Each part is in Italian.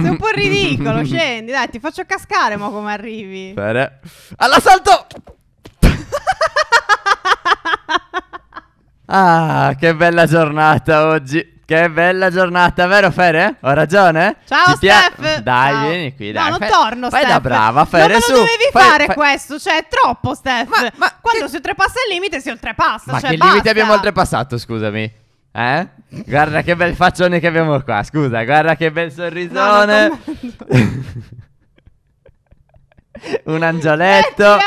Sei un po' ridicolo, scendi, dai, ti faccio cascare ma come arrivi. Bene. All'assalto! Ah, che bella giornata oggi. Che bella giornata, vero Phere? Ho ragione? Ciao Steph! Dai, ciao. Vieni qui, dai. No, non torno, fai Steph. Fai da brava, Phere, su. Non lo dovevi fare questo, cioè è troppo, Steph. Ma quando si oltrepassa il limite, si oltrepassa. Ma cioè, che basta. Limite abbiamo oltrepassato, scusami? Eh? Guarda che bel faccione che abbiamo qua, scusa, guarda che bel sorrisone. No, un angioletto.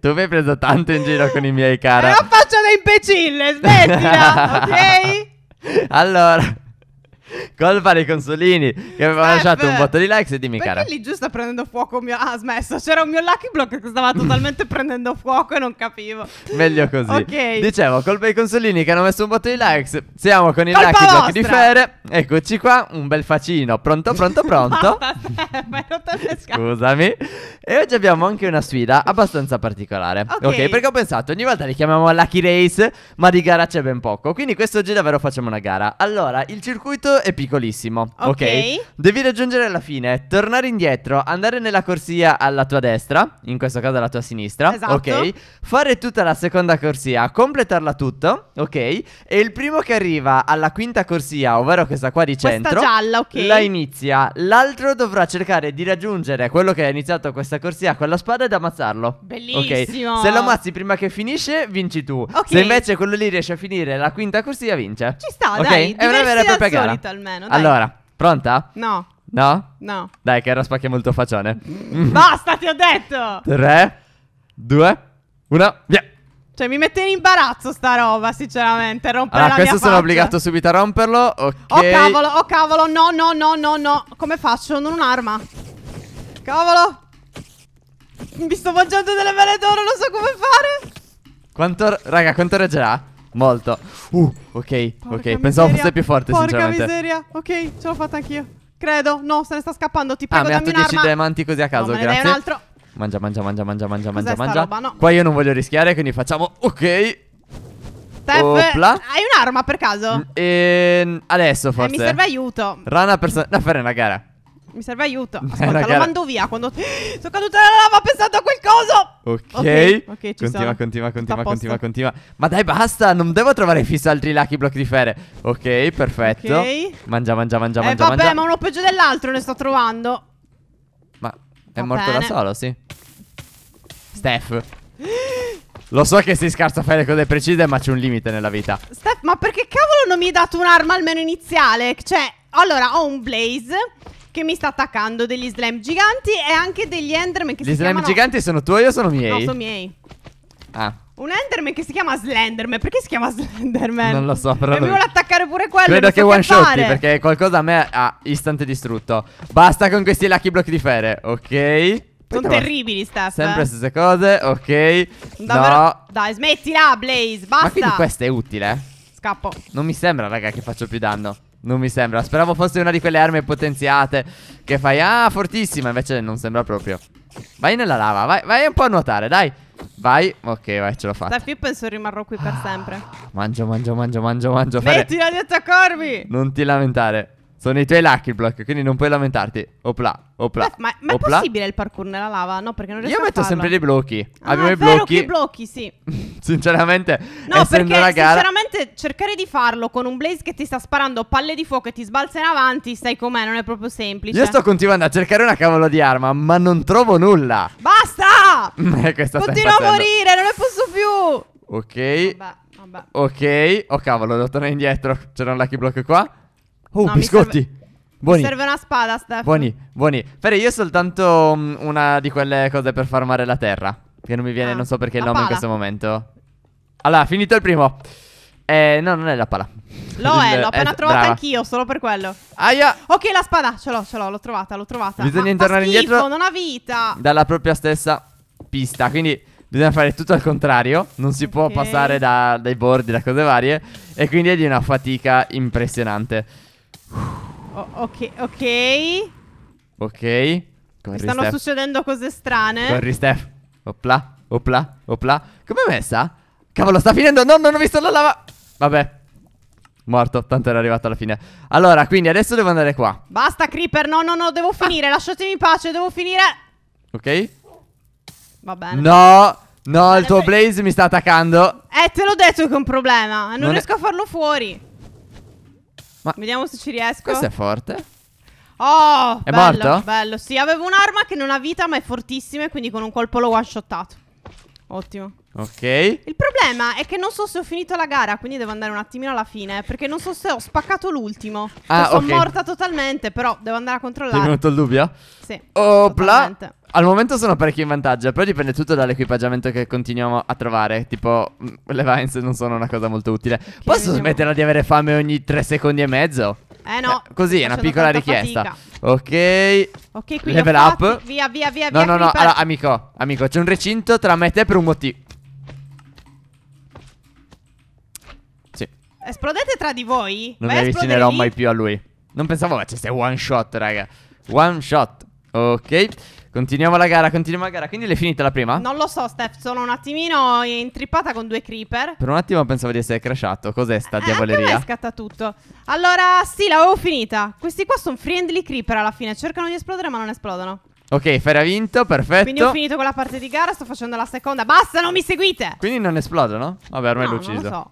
Tu mi hai preso tanto in giro con i miei cara. Non faccio da imbecille, smettila, ok? Allora, colpa dei consolini che avevano lasciato un botto di like. Se dimmi cara, perché lì giù sta prendendo fuoco mio... Ah, smesso, c'era un mio lucky block che stava totalmente prendendo fuoco e non capivo. Meglio così. Ok. Dicevo, colpa dei consolini che hanno messo un botto di likes. Siamo con i colpa lucky block di Phere. Eccoci qua, un bel facino. Pronto Scusami. E oggi abbiamo anche una sfida abbastanza particolare. Ok, perché ho pensato, ogni volta li chiamiamo lucky race, ma di gara c'è ben poco. Quindi quest'oggi davvero facciamo una gara. Allora, il circuito è piccolissimo, ok? Devi raggiungere la fine, tornare indietro, andare nella corsia alla tua destra, in questo caso alla tua sinistra, esatto. Ok? Fare tutta la seconda corsia, completarla tutto, ok? E il primo che arriva alla quinta corsia, ovvero questa qua di centro, questa gialla, ok, la inizia. L'altro dovrà cercare di raggiungere quello che ha iniziato questa corsia con la spada ed ammazzarlo. Bellissimo, okay? Se lo ammazzi prima che finisce, vinci tu, okay. Se invece quello lì riesce a finire la quinta corsia, vince. Ci sta, okay? Dai, è una vera e propria gara. Almeno, dai. Allora, pronta? No. No? No. Dai, che era spacchiamo il tuo faccione. Basta, ti ho detto. 3, 2, 1, via. Cioè mi mette in imbarazzo sta roba, sinceramente. Rompere la mia faccia. Questo sono obbligato subito a romperlo, ok. Oh cavolo, no, no, no, no, no. Come faccio? Non un'arma. Cavolo, mi sto mangiando delle vele d'oro, non so come fare. Quanto, raga, quanto reggerà? Molto. Ok, ok. Pensavo fosse più forte, sinceramente. Porca miseria. Ok, ce l'ho fatta anch'io, credo. No, se ne sta scappando. Ti prego, dammi un'arma. Ah, mi ha dato 10 diamanti così a caso, no, grazie. Un altro. Mangia, mangia, mangia, mangia, mangia, mangia, mangia. No. Qua io non voglio rischiare, quindi facciamo... Ok. Steph, opla. Hai un'arma per caso? Adesso forse. Mi serve aiuto. Rana persona... No, fare una gara. Mi serve aiuto. Ascolta, lo mando via quando... Sono caduta nella lava pensando a quel coso. Ok, okay, ci continua, continua, continua, continua, continua. Ma dai, basta, non devo trovare fisso altri lucky block di Phere. Ok, perfetto, okay. Mangia, mangia, mangia, mangia, vabbè, mangia. Ma uno peggio dell'altro ne sto trovando. Ma è morto da solo, sì. Steph, lo so che si scarsa a fare cose precise, ma c'è un limite nella vita. Steph, ma perché cavolo non mi hai dato un'arma almeno iniziale? Cioè, allora, ho un blaze che mi sta attaccando, degli slime giganti e anche degli enderman che si chiamano... Gli slime giganti sono tuoi o sono miei? No, sono miei. Ah. Un enderman che si chiama Slenderman. Perché si chiama Slenderman? Non lo so, però... E mi vuole attaccare pure quello. Credo che one shotti, perché qualcosa a me ha istante distrutto. Basta con questi lucky block di Phere, ok? Sono terribili, Steph. Sempre le stesse cose, ok? Davvero... No. Dai, smettila, Blaze, basta. Ma quindi questa è utile? Scappo. Non mi sembra, raga, che faccio più danno. Non mi sembra, speravo fosse una di quelle armi potenziate che fai, ah, fortissima, invece non sembra proprio. Vai nella lava, vai un po' a nuotare, dai. Vai, ok, vai, ce l'ho fatta. Io penso rimarrò qui per sempre. Mangio, mangio, mangio, mangio, mangio. Smettila di attaccarmi. Non ti lamentare, sono i tuoi lucky block, quindi non puoi lamentarti. Opla, opla. Ma è possibile il parkour nella lava? No, perché non riesco a farlo. Io metto sempre dei blocchi. Abbiamo i blocchi. Che blocchi, sì. Sinceramente, no, perché una gara... sinceramente cercare di farlo con un blaze che ti sta sparando palle di fuoco e ti sbalza in avanti, sai com'è, non è proprio semplice. Io sto continuando a cercare una cavolo di arma, ma non trovo nulla. Basta! Continuo a morire, non ne posso più. Ok, vabbè. Ok, oh cavolo, devo tornare indietro. C'era un lucky block qua. Oh, no, biscotti. Buoni. Mi serve una spada, Steph. Buoni, buoni. Phere, io ho soltanto una di quelle cose per farmare la terra, che non mi viene, non so perché il nome in questo momento. Allora, finito il primo. No, non è la pala. Lo è, l'ho appena trovata anch'io, solo per quello. Aia. Ok, la spada, ce l'ho, l'ho trovata, l'ho trovata. Bisogna tornare indietro. Non ha vita. Dalla propria stessa pista, quindi bisogna fare tutto al contrario. Non si può passare dai bordi, da cose varie. E quindi è di una fatica impressionante. Ok, ok. Ok. Mi stanno succedendo cose strane. Corri, Steph. Opla, opla, opla. Come è messa? Cavolo, sta finendo. No, non ho visto la lava. Vabbè. Morto, tanto era arrivato alla fine. Allora, quindi adesso devo andare qua. Basta, Creeper, no, devo finire. Lasciatemi in pace, devo finire. Ok. Va bene. No, il tuo Blaze mi sta attaccando. Te l'ho detto che è un problema. Non riesco a farlo fuori. Ma vediamo se ci riesco. Questo è forte. Oh, è bello, morto? Bello, sì, avevo un'arma che non ha vita ma è fortissima e quindi con un colpo l'ho one-shottato. Ottimo. Ok. Il problema è che non so se ho finito la gara, quindi devo andare un attimino alla fine, perché non so se ho spaccato l'ultimo. Sono morta totalmente, però devo andare a controllare. Ti è venuto il dubbio? Sì. Opla. Al momento sono parecchio in vantaggio, però dipende tutto dall'equipaggiamento che continuiamo a trovare. Tipo, le vines non sono una cosa molto utile. Okay, posso smetterla di avere fame ogni 3 secondi e mezzo? Eh no. Così è una piccola richiesta. Fatica. Ok. Ok, quindi level up. Via. No. Allora, amico, c'è un recinto tra me e te per un motivo. Sì. Esplodete tra di voi? Non mi avvicinerò mai più a lui. Non pensavo facesse one shot, raga. One shot. Ok. Continuiamo la gara. Quindi l'hai finita la prima? Non lo so, Steph. Sono un attimino intrippata con 2 creeper. Per un attimo pensavo di essere crashato. Cos'è sta diavoleria? Anche me scatta tutto. Allora, sì, l'avevo finita. Questi qua sono friendly creeper alla fine. Cercano di esplodere ma non esplodono. Ok, Phere ha vinto, perfetto. Quindi ho finito quella parte di gara. Sto facendo la seconda. Basta, non mi seguite. Quindi non esplodono? Vabbè, ormai l'ho ucciso. Non lo so.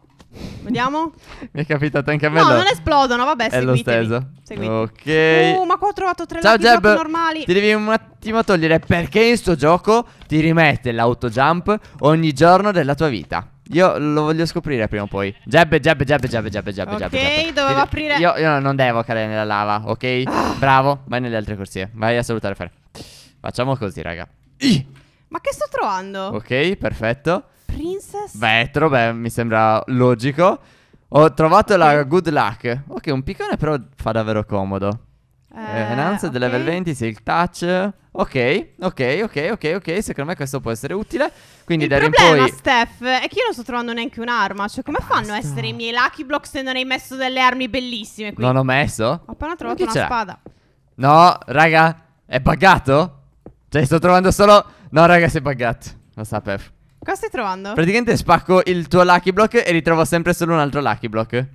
Vediamo. Mi è capitato anche a me. No, non esplodono. Vabbè, seguitemi. È lo steso. Ok. Ma qua ho trovato 3 lucky drop normali. Ti devi un attimo togliere, perché in sto gioco ti rimette l'autojump ogni giorno della tua vita. Io lo voglio scoprire prima o poi. Jeb. Ok, dovevo aprire. Io non devo cadere nella lava, ok? Bravo, vai nelle altre corsie. Vai a salutare Phere. Facciamo così, raga. Ma che sto trovando? Ok, perfetto. Princess vetro, beh, mi sembra logico. Ho trovato la good luck. Ok, un piccone però fa davvero comodo. Enhanced level 20, sì, il touch. Ok, secondo me questo può essere utile. Quindi da in poi... Steph, è che io non sto trovando neanche un'arma. Cioè, come fanno a essere i miei lucky block se non hai messo delle armi bellissime qui? Non ho messo? Ho appena trovato una spada. No, raga, è buggato? Cioè, sto trovando solo... No, raga, sei buggato. Lo sapevo. Cosa stai trovando? Praticamente spacco il tuo lucky block e ritrovo sempre solo un altro lucky block.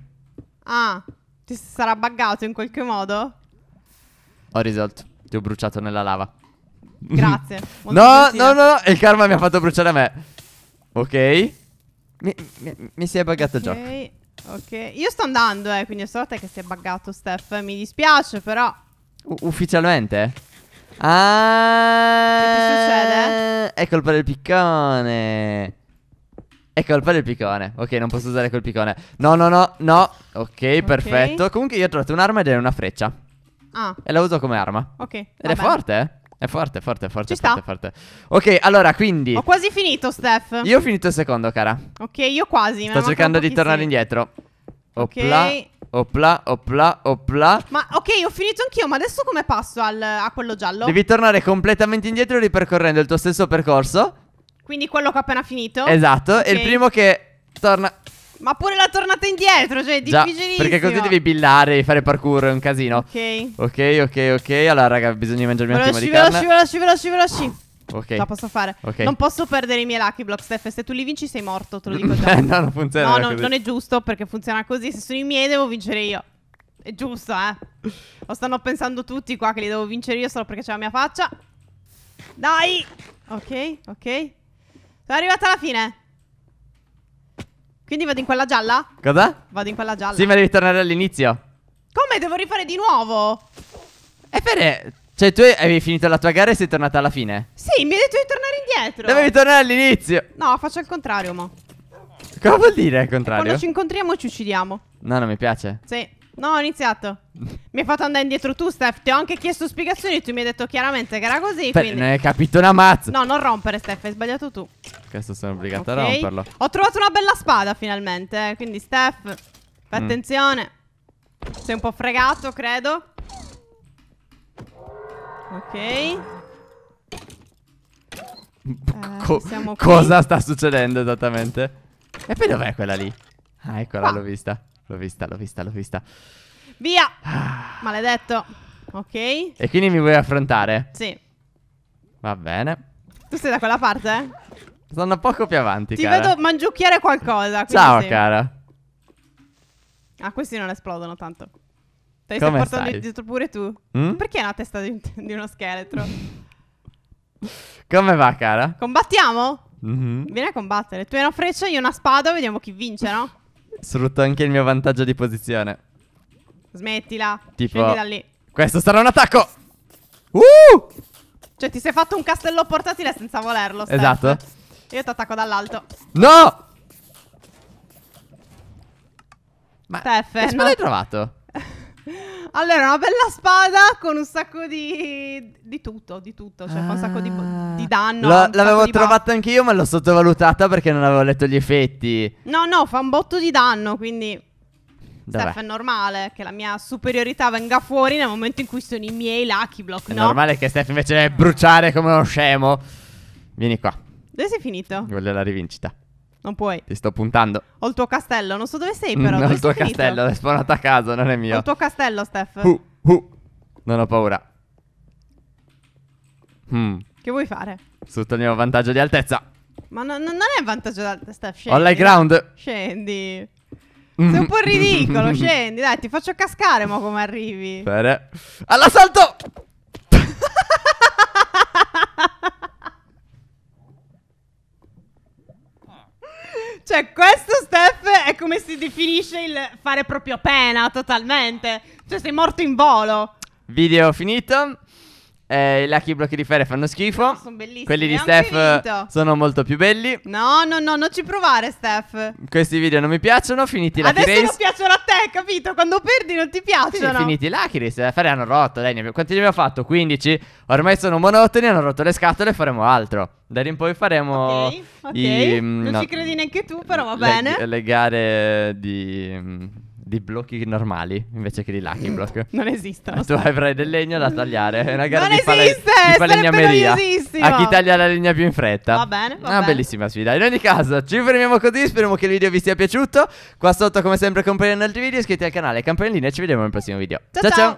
Ah, ti sarà buggato in qualche modo? Ho risolto. Ti ho bruciato nella lava. Grazie. No, il karma mi ha fatto bruciare a me. Ok. Mi si è buggato il gioco. Ok. Io sto andando, quindi è solo te che si è buggato, Steph. Mi dispiace, però. Ufficialmente? Che ti succede? È colpa del piccone. Ok, non posso usare quel piccone. No. Ok, perfetto. Comunque io ho trovato un'arma ed è una freccia. E la uso come arma. Ok. Ed è forte, eh? È forte. Ci sta. Ok, allora, quindi ho quasi finito, Steph. Io ho finito il secondo, cara. Ok, io quasi. Sto cercando di tornare indietro. Opla. Ma ok, ho finito anch'io, ma adesso come passo a quello giallo? Devi tornare completamente indietro ripercorrendo il tuo stesso percorso. Quindi quello che ho appena finito. Esatto, è il primo che torna. Ma pure la tornata indietro, cioè è difficilissimo. Perché così devi billare, fare parkour, è un casino. Ok. Allora raga, bisogna mangiarmi un attimo di carne. Veloci. Ok, la posso fare. Non posso perdere i miei lucky block, Steph. Se tu li vinci sei morto, te lo dico già. No, non funziona così. Non è giusto, perché funziona così. Se sono i miei devo vincere io. È giusto, eh. Lo stanno pensando tutti qua che li devo vincere io solo perché c'è la mia faccia. Dai. Ok. Sono arrivata alla fine. Quindi vado in quella gialla? Cosa? Vado in quella gialla. Sì, ma devi tornare all'inizio. Come? Devo rifare di nuovo? Cioè tu avevi finito la tua gara e sei tornata alla fine? Sì, mi hai detto di tornare indietro. Dovevi tornare all'inizio. No, faccio il contrario, mo. Cosa vuol dire il contrario? Quando ci incontriamo ci uccidiamo. No, non mi piace. Sì. No, ho iniziato. Mi hai fatto andare indietro tu, Steph. Ti ho anche chiesto spiegazioni. Tu mi hai detto chiaramente che era così, quindi... Non hai capito una mazza. No, non rompere, Steph. Hai sbagliato tu. Questo sono obbligato a romperlo. Ho trovato una bella spada, finalmente. Quindi, Steph, fai attenzione. Sei un po' fregato, credo. Ok, cosa sta succedendo esattamente? E poi dov'è quella lì? Ah, eccola, l'ho vista. Via! Maledetto. Ok. E quindi mi vuoi affrontare? Sì. Va bene. Tu sei da quella parte? Sono poco più avanti, cara. Ti vedo mangiucchiare qualcosa. Ciao, cara. Ah, questi non esplodono tanto. Te li stai portando dietro pure tu? Mm? Perché è una testa di uno scheletro? Come va, cara? Combattiamo? Mm-hmm. Vieni a combattere. Tu hai una freccia, io una spada, vediamo chi vince, no? Sfrutto anche il mio vantaggio di posizione. Smettila. Tipo, scendi da lì. Questo sarà un attacco. Cioè ti sei fatto un castello portatile senza volerlo, Steph. Esatto. Io ti attacco dall'alto. No! Ma Steph, che spada hai trovato? Allora, una bella spada con un sacco di tutto, cioè con un sacco di danno. L'avevo trovata anche io, ma l'ho sottovalutata perché non avevo letto gli effetti. No, no, fa un botto di danno, quindi Steph, è normale che la mia superiorità venga fuori nel momento in cui sono i miei lucky block, no? È normale che Steph invece deve bruciare come uno scemo. Vieni qua. Dove sei finito? Voglio la rivincita. Non puoi. Ti sto puntando. Ho il tuo castello. Non so dove sei, però. Ho il tuo castello. L'hai spawnato a caso, non è mio. Ho il tuo castello, Steph. Non ho paura. Che vuoi fare? Sotto il mio vantaggio di altezza. Ma non è vantaggio di altezza, Steph. Scendi. Ho l'high ground. Scendi. Sei un po' ridicolo. Scendi. Dai, ti faccio cascare. Ma come arrivi? Bene. All'assalto. Cioè, questo, Steph, è come si definisce il fare proprio pena, totalmente. Cioè, sei morto in volo. Video finito. I lucky blocchi di Phere fanno schifo. Sono bellissimi. Quelli di Steph sono molto più belli. No, no, no, non ci provare, Steph. Questi video non mi piacciono, finiti i lucky race. Adesso non piacciono a te, capito? Quando perdi non ti piacciono. Sì, finiti i lucky race, Phere hanno rotto, dai, quanti ne abbiamo fatto? 15. Ormai sono monotoni, hanno rotto le scatole, faremo altro. Da lì in poi faremo non ci credi neanche tu, però va bene. Le gare di blocchi normali invece che di lucky block. Non esistono. Tu avrai del legno da tagliare. È una gara non di falegnameria. A chi taglia la legna più in fretta. Va bene, va bene. Bellissima sfida. In ogni caso ci fermiamo così. Speriamo che il video vi sia piaciuto. Qua sotto come sempre compaiono altri video. Iscrivetevi al canale, campanellina, e ci vediamo nel prossimo video. Ciao ciao, ciao.